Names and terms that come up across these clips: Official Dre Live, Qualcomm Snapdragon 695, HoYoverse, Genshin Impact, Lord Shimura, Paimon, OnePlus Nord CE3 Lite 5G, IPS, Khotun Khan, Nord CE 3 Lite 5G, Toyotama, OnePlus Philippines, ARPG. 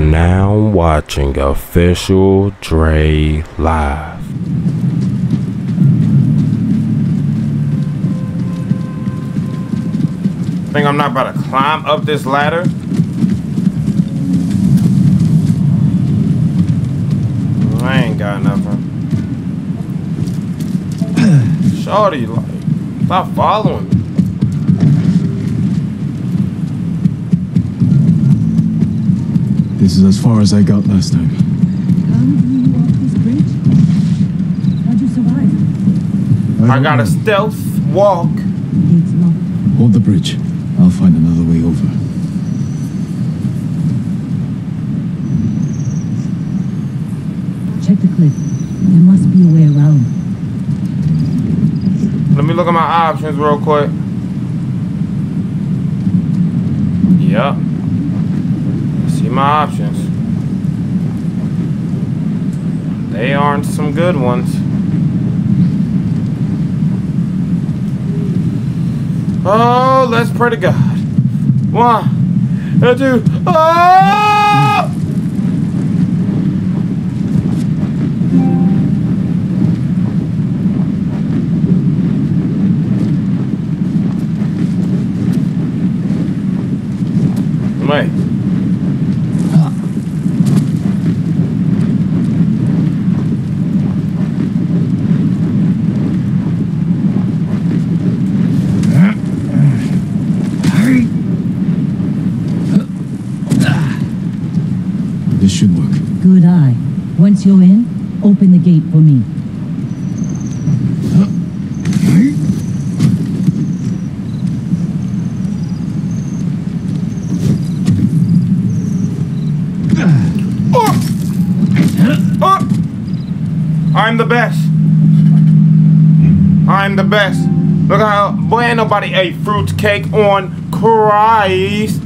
are now watching Official Dre Live. Think I'm not about to climb up this ladder? I ain't got nothing. Shorty, like, stop following me. This is as far as I got last time. How did you walk this bridge? How'd you survive? I got a stealth walk. It's locked. Hold the bridge. I'll find another way over. Check the cliff. There must be a way around. Let me look at my options real quick. Yep. My options. They aren't some good ones. Oh, let's pray to God. 1, 2, oh! Wait. Should work. Good eye. Once you're in, open the gate for me. Oh. Oh. I'm the best. I'm the best. Look how boy, ain't nobody ate fruit cake on Christ.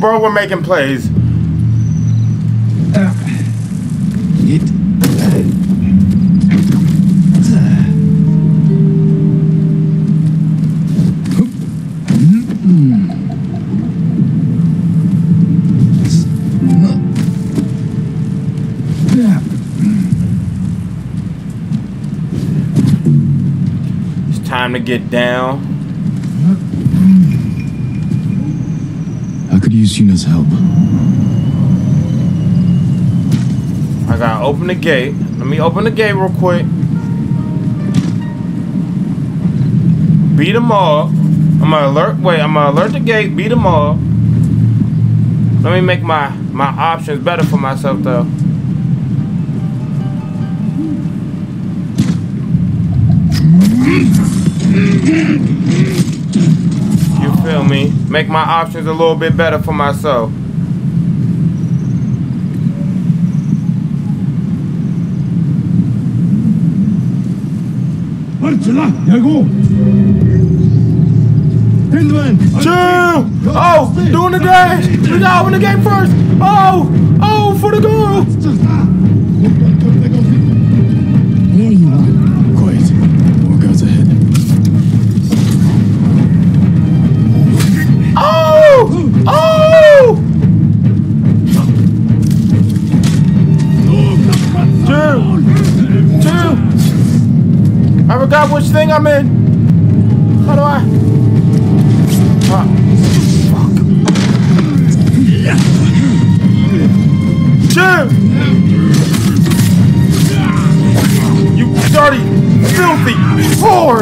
Bro, we're making plays. It's time to get down. Use Yuna's help. I gotta open the gate. Let me open the gate real quick. Beat them all. I'm gonna alert. Wait, I'm gonna alert the gate. Beat them all. Let me make my options better for myself though. You feel me? Make my options a little bit better for myself. Chill! Oh! Doing the dash! We got to win the game first! Oh! Oh! For the goal! There you are. Quiet. More guys ahead. Oh! Two! I forgot which thing I'm in. How do I? Fuck. Two! You dirty, filthy whore!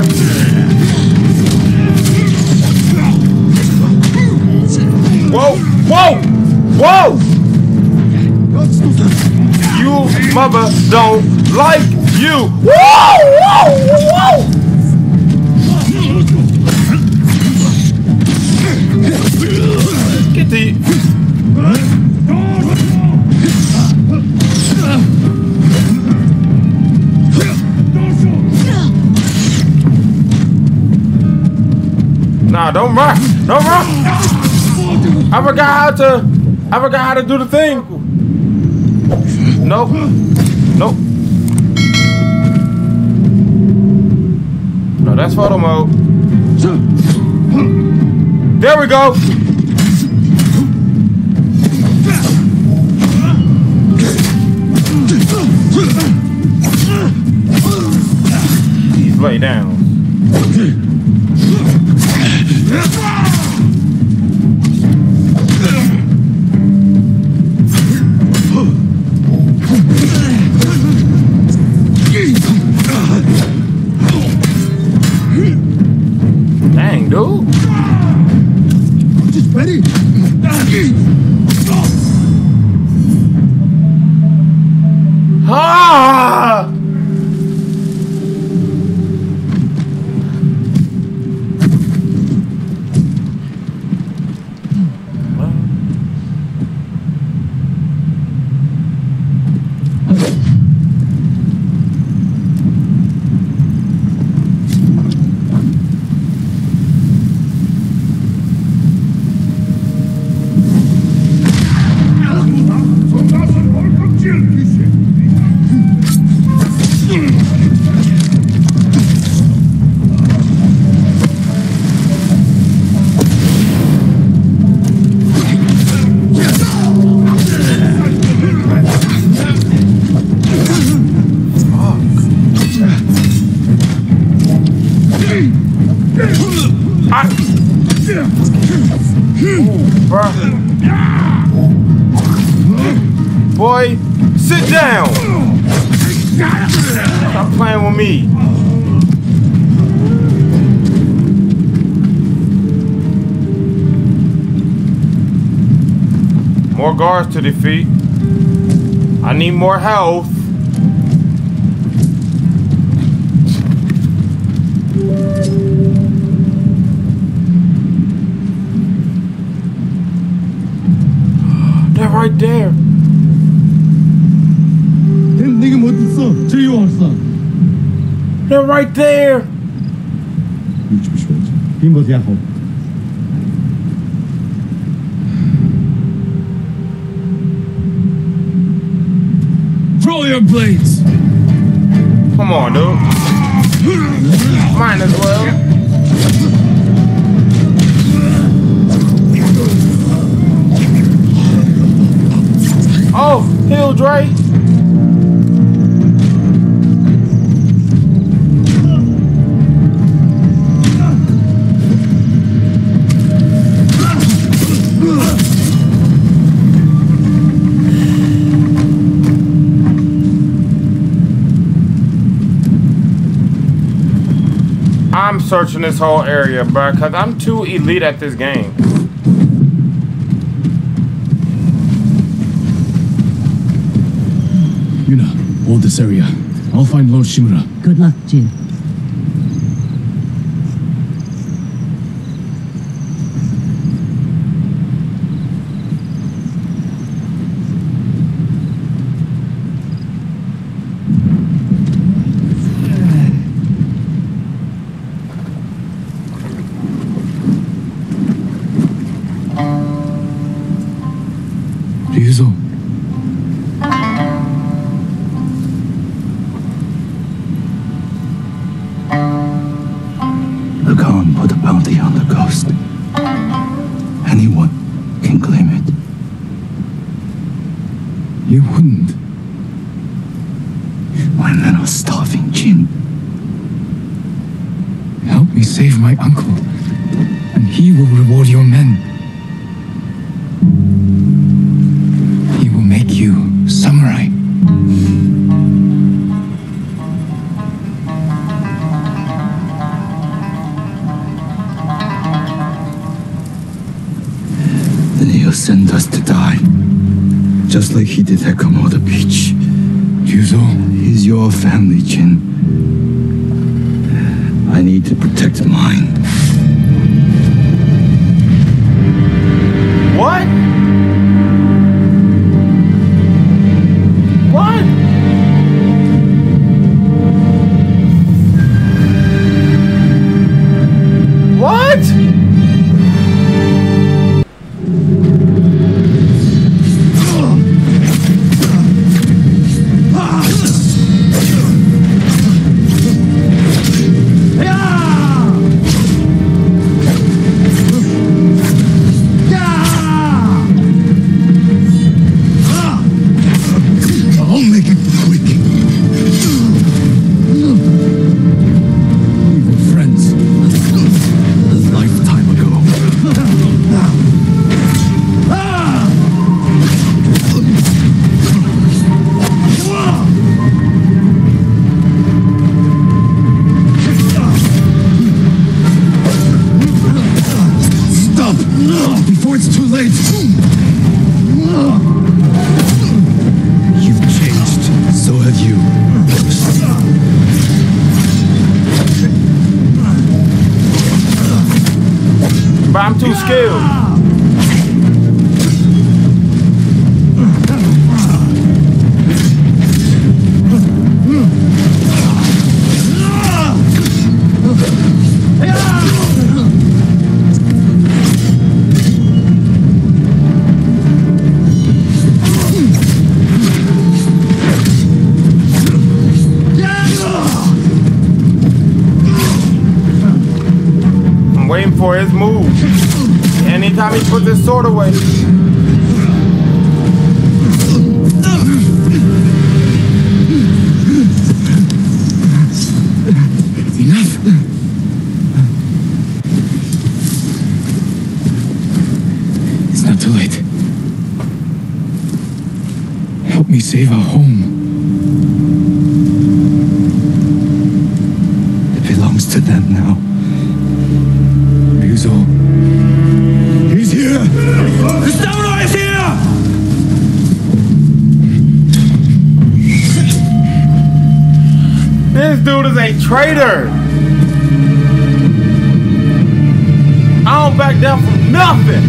Whoa, whoa, whoa! You mother don't like you! Whoa, whoa, whoa! Get the... Nah, don't run! Don't run! I forgot how to do the thing. Nope. Nope. That's photo mode. There we go. He's lay down. To defeat. I need more health. They're right there. They're right there. Blades. Come on, dude. Might as well. Oh, heal Dre. I'm searching this whole area, bro, because I'm too elite at this game. Yuna, hold this area. I'll find Lord Shimura. Good luck, Jin. Yeah! late. You've changed. So have you. But I'm too skilled. For his move. Anytime he puts his sword away. Enough. It's not too late. Help me save our home. It belongs to them now. He's here! The samurai is here! This dude is a traitor! I don't back down from nothing!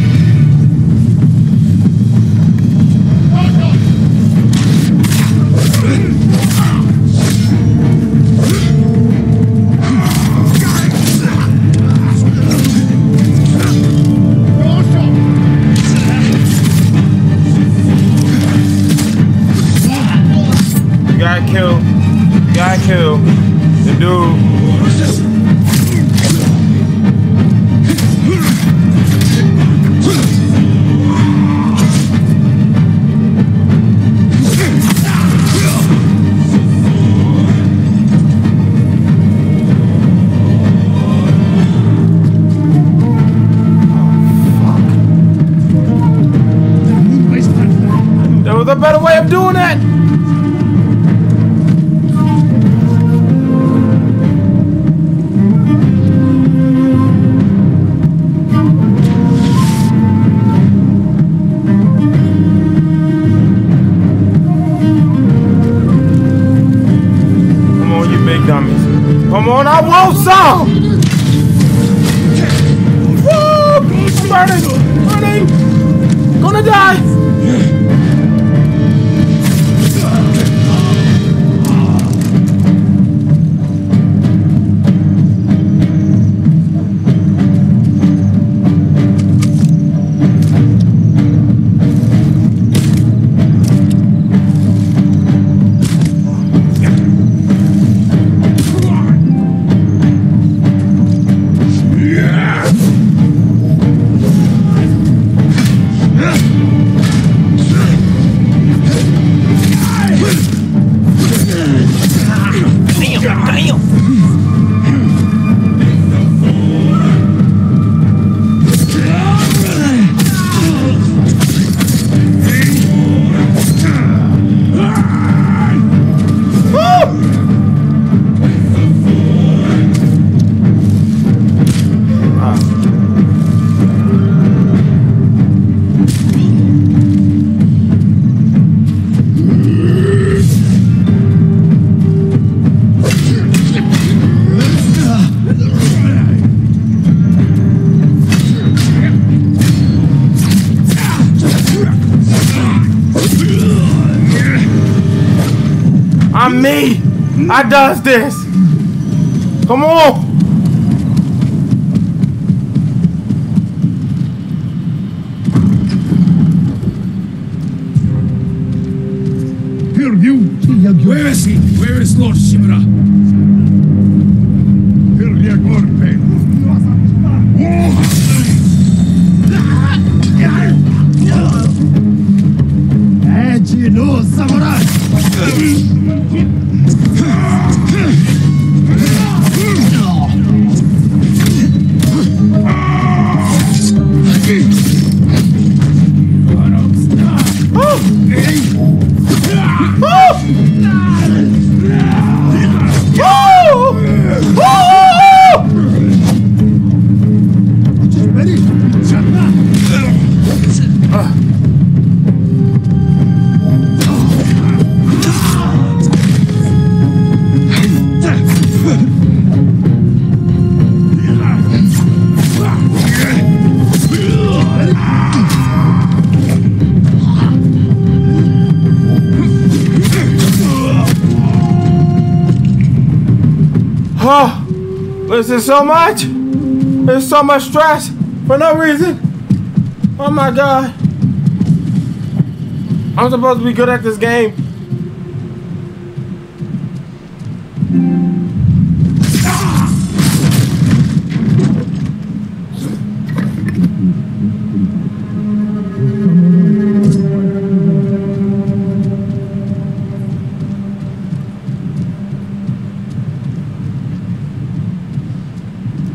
Kill the dude. There was a better way of doing that. Come on, I want some! Woo! Burning! Burning! Gonna die! I does this. Come on. Here, you. Where is he? Where is Lord Shimura? Here, you are. You know, samurai. Oh! Oh! Oh, this is so much. There's so much stress for no reason. Oh my God. I'm supposed to be good at this game.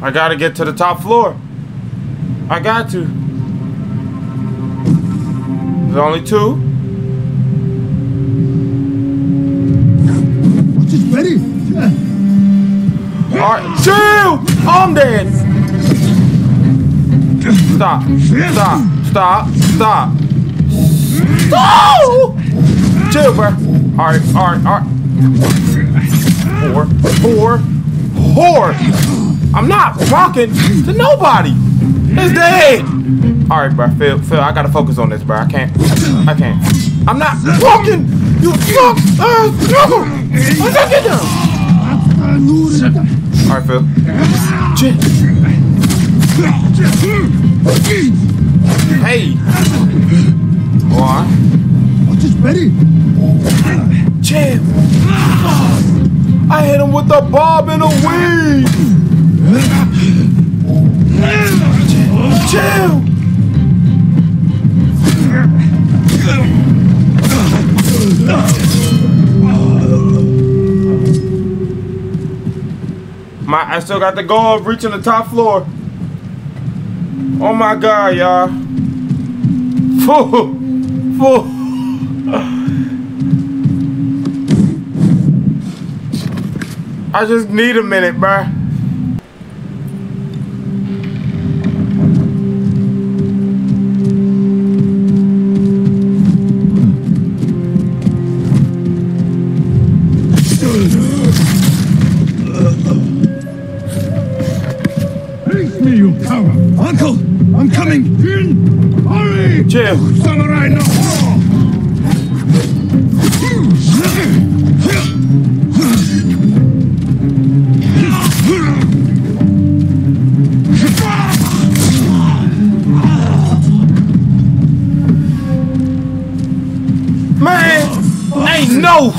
I gotta get to the top floor. I got to. There's only two. Watch it, ready. Yeah. Alright, chill! I'm dead! Stop, stop, stop, stop. Oh! Chill, bro. Alright, alright, alright. Whore. I'm not talking to nobody. It's dead. All right, bro. Phil, I gotta focus on this, bro. I can't. I'm not talking. You suck. I gotta get down. All right, Phil. Hey. What? What's this, Betty? Jim. I hit him with the bob and a weed. Chill! Chill! I still got the goal of reaching the top floor. Oh my God, y'all. Fool! I just need a minute, bruh.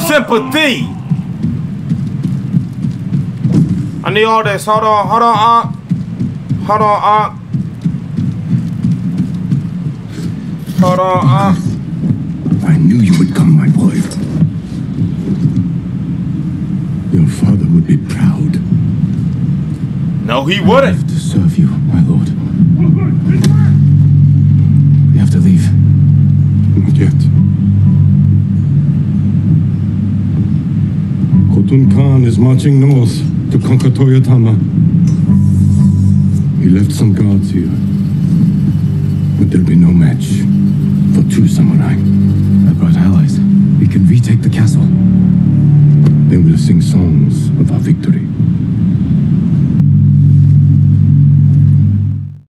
Sympathy. I need all this. Hold on, hold on, hold on, hold on, I knew you would come, my boy. Your father would be proud. No, he wouldn't. I have to serve you, my lord. We have to leave. Not yet. Khotun Khan is marching north to conquer Toyotama. He left some guards here, but there'll be no match for two samurai. I brought allies. We can retake the castle. They will sing songs of our victory.